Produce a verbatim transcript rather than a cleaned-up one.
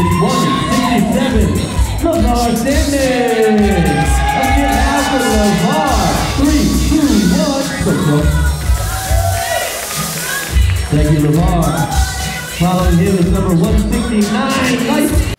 in one sixty-seven, LeVar Shannon. Let's get after LeVar. three, two, one, Thank you, LeVar. Following him is number one sixty-nine, Light.